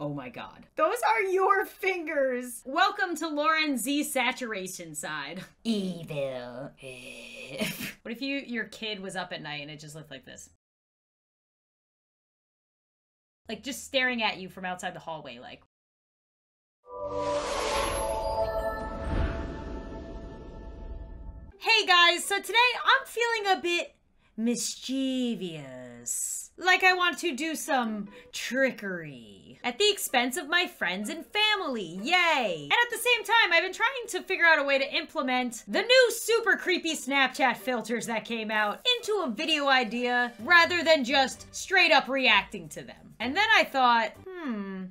Oh my God. Those are your fingers. Welcome to Lauren Z saturation side. Evil. What if your kid was up at night and it just looked like this? Like just staring at you from outside the hallway, like. Hey guys, so today I'm feeling a bit mischievous. Like I want to do some trickery at the expense of my friends and family, yay! And at the same time, I've been trying to figure out a way to implement the new super creepy Snapchat filters that came out into a video idea rather than just straight up reacting to them. And then I thought,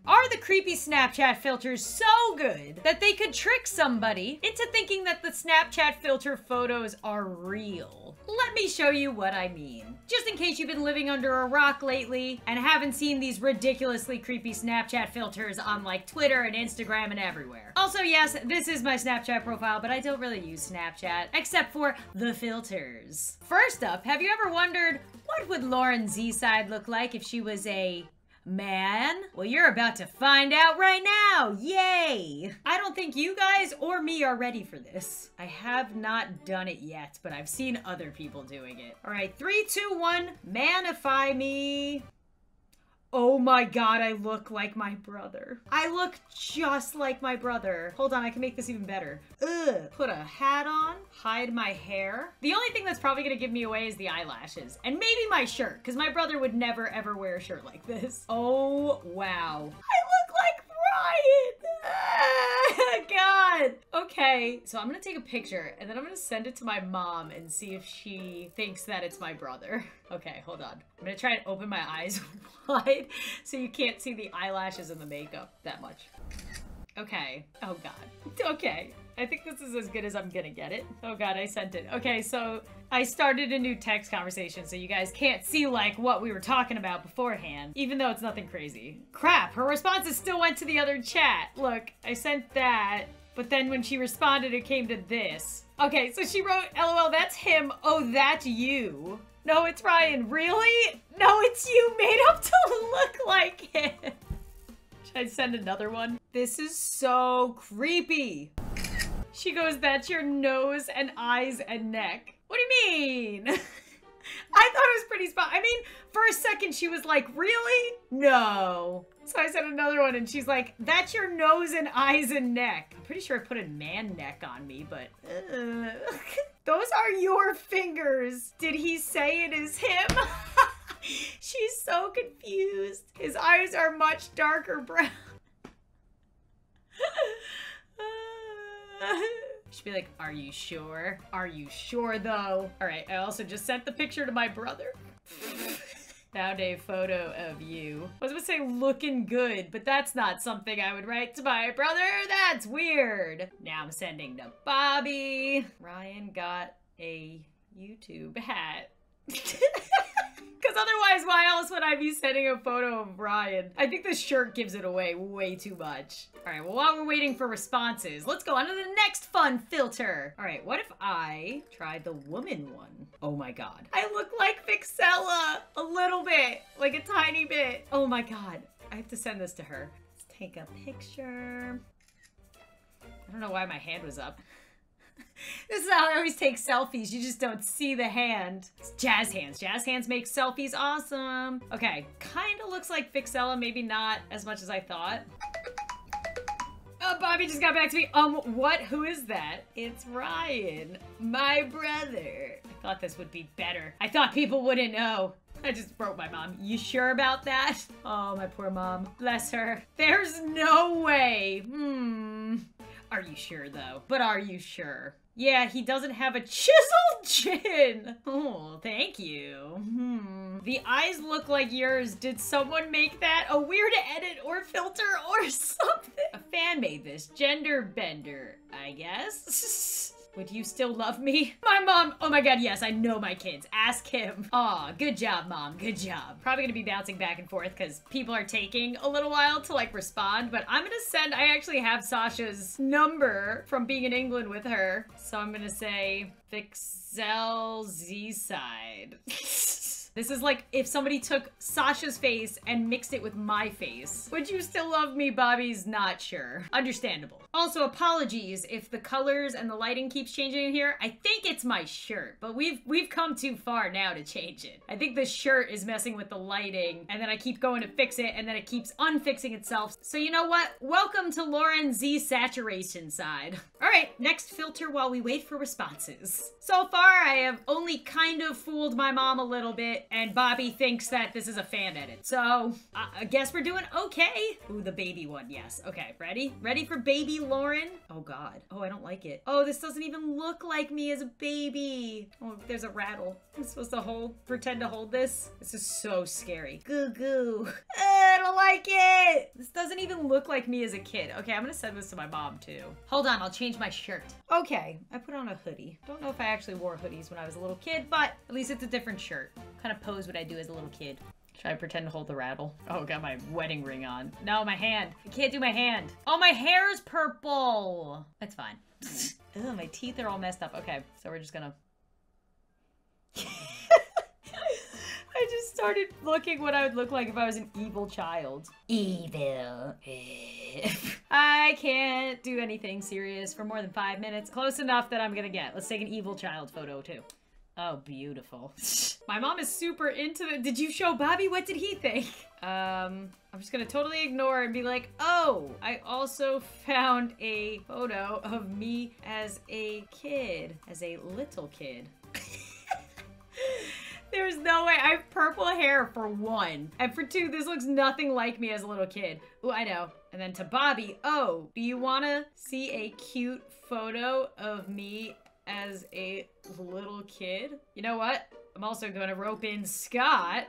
are the creepy Snapchat filters so good that they could trick somebody into thinking that the Snapchat filter photos are real? Let me show you what I mean. Just in case you've been living under a rock lately and haven't seen these ridiculously creepy Snapchat filters on like Twitter and Instagram and everywhere. Also, yes, this is my Snapchat profile, but I don't really use Snapchat except for the filters. First up, have you ever wondered what would Lauren Z-side look like if she was a man? Well, you're about to find out right now. Yay! I don't think you guys or me are ready for this. I have not done it yet, but I've seen other people doing it. All right, 3, 2, 1, manify me. Oh my God, I look like my brother. I look just like my brother. Hold on, I can make this even better. Ugh. Put a hat on, hide my hair. The only thing that's probably gonna give me away is the eyelashes and maybe my shirt, because my brother would never ever wear a shirt like this. Oh, wow. I look like Ryan! God! Okay, so I'm gonna take a picture and then I'm gonna send it to my mom and see if she thinks that it's my brother. Okay, hold on. I'm gonna try and open my eyes wide so you can't see the eyelashes and the makeup that much. Okay. Oh God. Okay. I think this is as good as I'm gonna get it. Oh God, I sent it. Okay, so I started a new text conversation so you guys can't see like what we were talking about beforehand, even though it's nothing crazy. Crap, her responses still went to the other chat. Look, I sent that, but then when she responded, it came to this. Okay, so she wrote, LOL, that's him. Oh, that's you. No, it's Ryan. Really? No, it's you made up to look like him. Should I send another one? This is so creepy. She goes, that's your nose and eyes and neck. What do you mean? I thought it was pretty spot. I mean, for a second she was like, really? No. So I sent another one and she's like, that's your nose and eyes and neck. I'm pretty sure I put a man neck on me, but those are your fingers. Did he say it is him? She's so confused. His eyes are much darker brown. She'd be like, are you sure? Are you sure though? All right, I also just sent the picture to my brother. Found a photo of you. I was gonna say looking good, but that's not something I would write to my brother. That's weird. Now I'm sending to Bobby. Ryan got a YouTube hat. Because otherwise, why else would I be sending a photo of Ryan? I think the shirt gives it away way too much. All right, well, while we're waiting for responses, let's go on to the next fun filter. All right, what if I try the woman one? Oh my God. I look like Vixella a little bit, like a tiny bit. Oh my God. I have to send this to her. Let's take a picture. I don't know why my hand was up. This is how I always take selfies. You just don't see the hand. It's jazz hands. Jazz hands make selfies awesome. Okay, kind of looks like Vixella, maybe not as much as I thought. Oh, Bobby just got back to me. What? Who is that? It's Ryan, my brother. I thought this would be better. I thought people wouldn't know. I just broke my mom. You sure about that? Oh, my poor mom. Bless her. There's no way. Are you sure though? But are you sure? Yeah, he doesn't have a chiseled chin. Oh, thank you. The eyes look like yours. Did someone make that a weird edit or filter or something? A fan made this. Gender bender, I guess. Would you still love me? My mom, oh my God, yes, I know my kids. Ask him. Aw, good job, Mom, good job. Probably gonna be bouncing back and forth because people are taking a little while to like respond, but I'm gonna send, I actually have Sasha's number from being in England with her. So I'm gonna say, Vixell Z-side. This is like if somebody took Sasha's face and mixed it with my face. Would you still love me, Bobby's? Not sure. Understandable. Also, apologies if the colors and the lighting keeps changing in here. I think it's my shirt, but we've come too far now to change it. I think the shirt is messing with the lighting, and then I keep going to fix it, and then it keeps unfixing itself. So you know what? Welcome to Lauren Z saturation side. All right, next filter while we wait for responses. So far, I have only kind of fooled my mom a little bit, and Bobby thinks that this is a fan edit. So I guess we're doing okay. Ooh, the baby one, yes. Okay, ready? Ready for baby Lauren? Oh God, oh, I don't like it. Oh, this doesn't even look like me as a baby. Oh, there's a rattle. I'm supposed to pretend to hold this. This is so scary. Goo goo. I don't like it. This doesn't even look like me as a kid. Okay, I'm gonna send this to my mom too. Hold on, I'll change my shirt. Okay, I put on a hoodie. Don't know if I actually wore hoodies when I was a little kid, but at least it's a different shirt. Kind of pose what I do as a little kid. Should I pretend to hold the rattle? Oh, got my wedding ring on. No, my hand. I can't do my hand. Oh, my hair is purple. That's fine. Ugh, my teeth are all messed up. Okay, so we're just gonna... I just started looking what I would look like if I was an evil child. Evil. I can't do anything serious for more than 5 minutes. Close enough that I'm gonna get. Let's take an evil child photo too. Oh, beautiful. My mom is super into it. Did you show Bobby? What did he think? I'm just gonna totally ignore and be like, oh, I also found a photo of me as a kid, as a little kid. There's no way. I have purple hair for one. And for two, this looks nothing like me as a little kid. Ooh, I know. And then to Bobby, oh, do you wanna see a cute photo of me as a little kid? You know what? I'm also gonna rope in Scott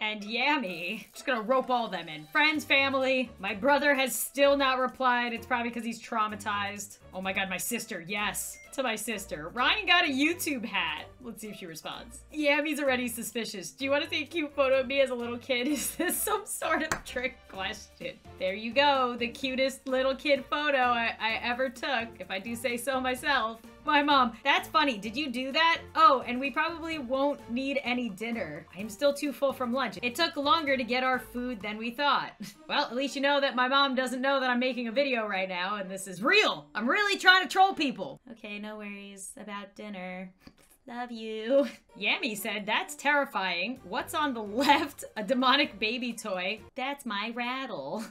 and Yammy. I'm just gonna rope all them in. Friends, family. My brother has still not replied. It's probably because he's traumatized. Oh my God, my sister, yes. To my sister. Ryan got a YouTube hat. Let's see if she responds. Yammy's already suspicious. Do you want to see a cute photo of me as a little kid? Is this some sort of trick question? There you go. The cutest little kid photo I ever took, if I do say so myself. My mom. That's funny. Did you do that? Oh, and we probably won't need any dinner. I'm still too full from lunch. It took longer to get our food than we thought. Well, at least you know that my mom doesn't know that I'm making a video right now and this is real. I'm really trying to troll people. Okay, no worries about dinner. Love you. Yammy said, that's terrifying. What's on the left? A demonic baby toy. That's my rattle.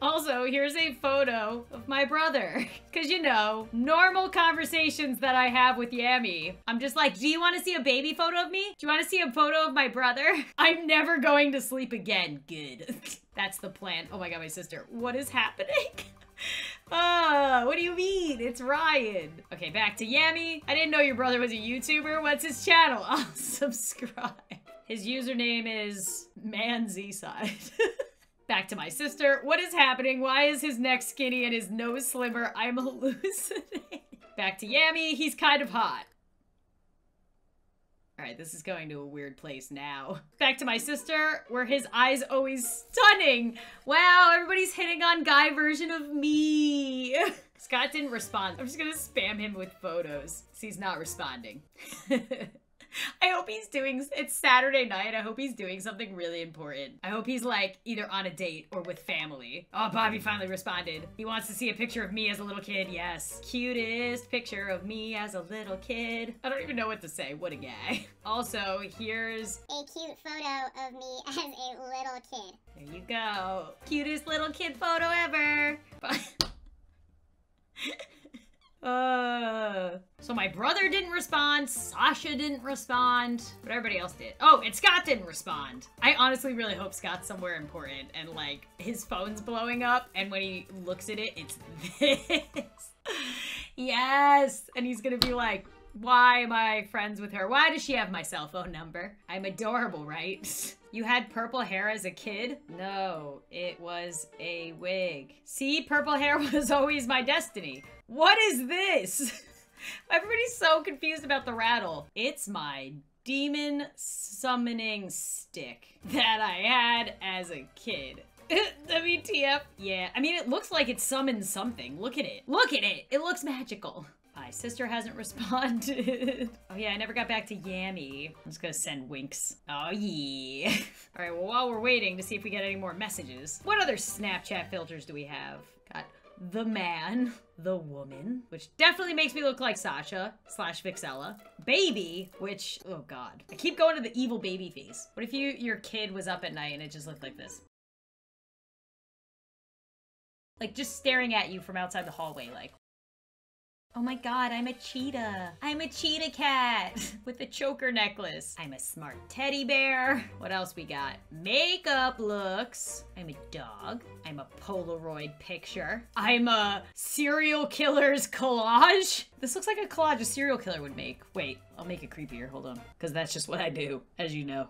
Also, here's a photo of my brother. Cause you know, normal conversations that I have with Yammy. I'm just like, do you wanna see a baby photo of me? Do you wanna see a photo of my brother? I'm never going to sleep again, good. That's the plan. Oh my God, my sister, what is happening? What do you mean? It's Ryan. Okay, back to Yammy. I didn't know your brother was a YouTuber. What's his channel? I'll subscribe. His username is Man Z-side. Back to my sister. What is happening? Why is his neck skinny and his nose slimmer? I'm hallucinating. Back to Yammy. He's kind of hot. All right, this is going to a weird place now. Back to my sister, were his eyes always stunning? Wow, everybody's hitting on guy version of me. Scott didn't respond. I'm just gonna spam him with photos. He's not responding. I hope he's doing, it's Saturday night. I hope he's doing something really important. I hope he's like either on a date or with family. Oh, Bobby finally responded. He wants to see a picture of me as a little kid. Yes. Cutest picture of me as a little kid. I don't even know what to say. What a guy. Also, here's a cute photo of me as a little kid. There you go. Cutest little kid photo ever. Bye. So my brother didn't respond, Sasha didn't respond, but everybody else did. Oh, and Scott didn't respond. I honestly really hope Scott's somewhere important and like his phone's blowing up and when he looks at it, it's this. Yes, and he's gonna be like, why am I friends with her? Why does she have my cell phone number? I'm adorable, right? You had purple hair as a kid? No, it was a wig. See, purple hair was always my destiny. What is this? Everybody's so confused about the rattle. It's my demon summoning stick that I had as a kid. WTF. Yeah, I mean, it looks like it summons something. Look at it. Look at it. It looks magical. My sister hasn't responded. Oh yeah, I never got back to Yammy. I'm just gonna send winks. Oh yeah. All right, well, while we're waiting to see if we get any more messages, what other Snapchat filters do we have? Got the man, the woman, which definitely makes me look like Sasha / Vixella. Baby, which, oh God. I keep going to the evil baby face. What if your kid was up at night and it just looked like this? Like just staring at you from outside the hallway, like, oh my God, I'm a cheetah. I'm a cheetah cat with a choker necklace. I'm a smart teddy bear. What else we got? Makeup looks. I'm a dog. I'm a Polaroid picture. I'm a serial killer's collage. This looks like a collage a serial killer would make. Wait, I'll make it creepier, hold on. 'Cause that's just what I do, as you know.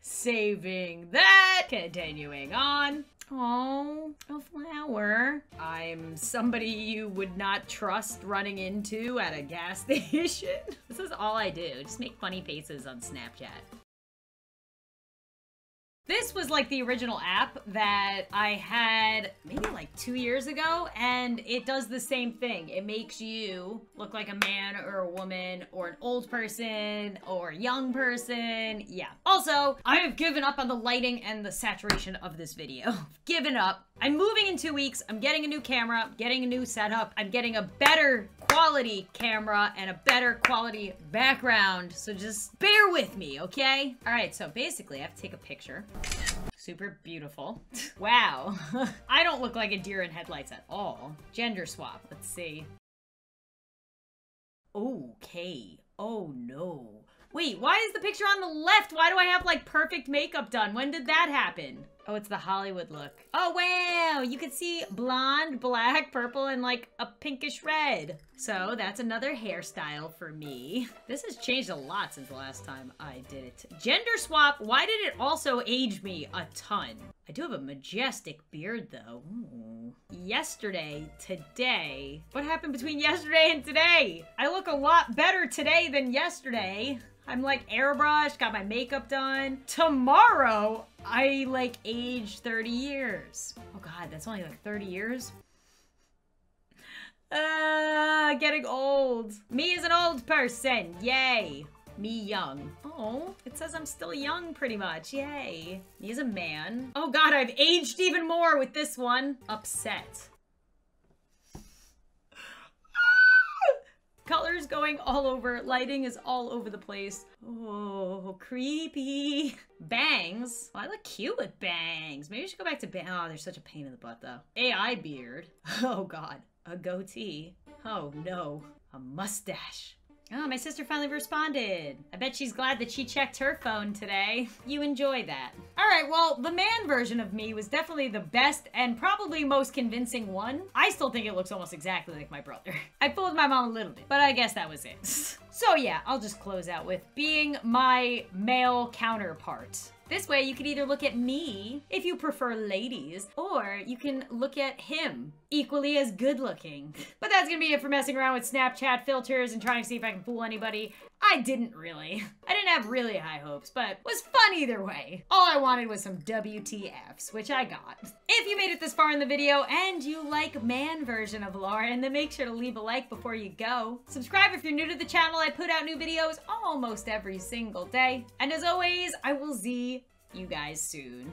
Saving that, continuing on. Oh, a flower. I'm somebody you would not trust running into at a gas station. This is all I do, just make funny faces on Snapchat. This was like the original app that I had maybe like 2 years ago, and it does the same thing. It makes you look like a man or a woman or an old person or a young person. Yeah. Also, I have given up on the lighting and the saturation of this video. Given up. I'm moving in 2 weeks. I'm getting a new camera, I'm getting a new setup. I'm getting a better quality camera and a better quality background. So just bear with me, okay? All right, so basically I have to take a picture. Super beautiful. Wow. I don't look like a deer in headlights at all. Gender swap. Let's see. Okay. Oh no. Wait, why is the picture on the left? Why do I have like perfect makeup done? When did that happen? Oh, it's the Hollywood look. Oh, wow. You can see blonde, black, purple, and like a pinkish red. So that's another hairstyle for me. This has changed a lot since the last time I did it. Gender swap. Why did it also age me a ton? I do have a majestic beard though. Ooh. Yesterday, today. What happened between yesterday and today? I look a lot better today than yesterday. I'm like airbrushed, got my makeup done. Tomorrow, I like age 30 years. Oh God, that's only like 30 years? Getting old. Me as an old person, yay. Me young. Oh, it says I'm still young pretty much, yay. Me as a man. Oh God, I've aged even more with this one. Upset. Colors going all over. Lighting is all over the place. Oh, creepy. Bangs. Oh, I look cute with bangs. Maybe I should go back to bangs. Oh, they're such a pain in the butt, though. AI beard. Oh, God. A goatee. Oh, no. A mustache. Oh, my sister finally responded. I bet she's glad that she checked her phone today. You enjoy that. All right, well, the man version of me was definitely the best and probably most convincing one. I still think it looks almost exactly like my brother. I fooled my mom a little bit, but I guess that was it. So yeah, I'll just close out with being my male counterpart. This way you can either look at me, if you prefer ladies, or you can look at him, equally as good looking. But that's gonna be it for messing around with Snapchat filters and trying to see if I can fool anybody. I didn't really. I didn't have really high hopes, but was fun either way. All I wanted was some WTFs, which I got. If you made it this far in the video and you like man version of Lauren, then make sure to leave a like before you go. Subscribe if you're new to the channel. I put out new videos almost every single day. And as always, I will see you guys soon.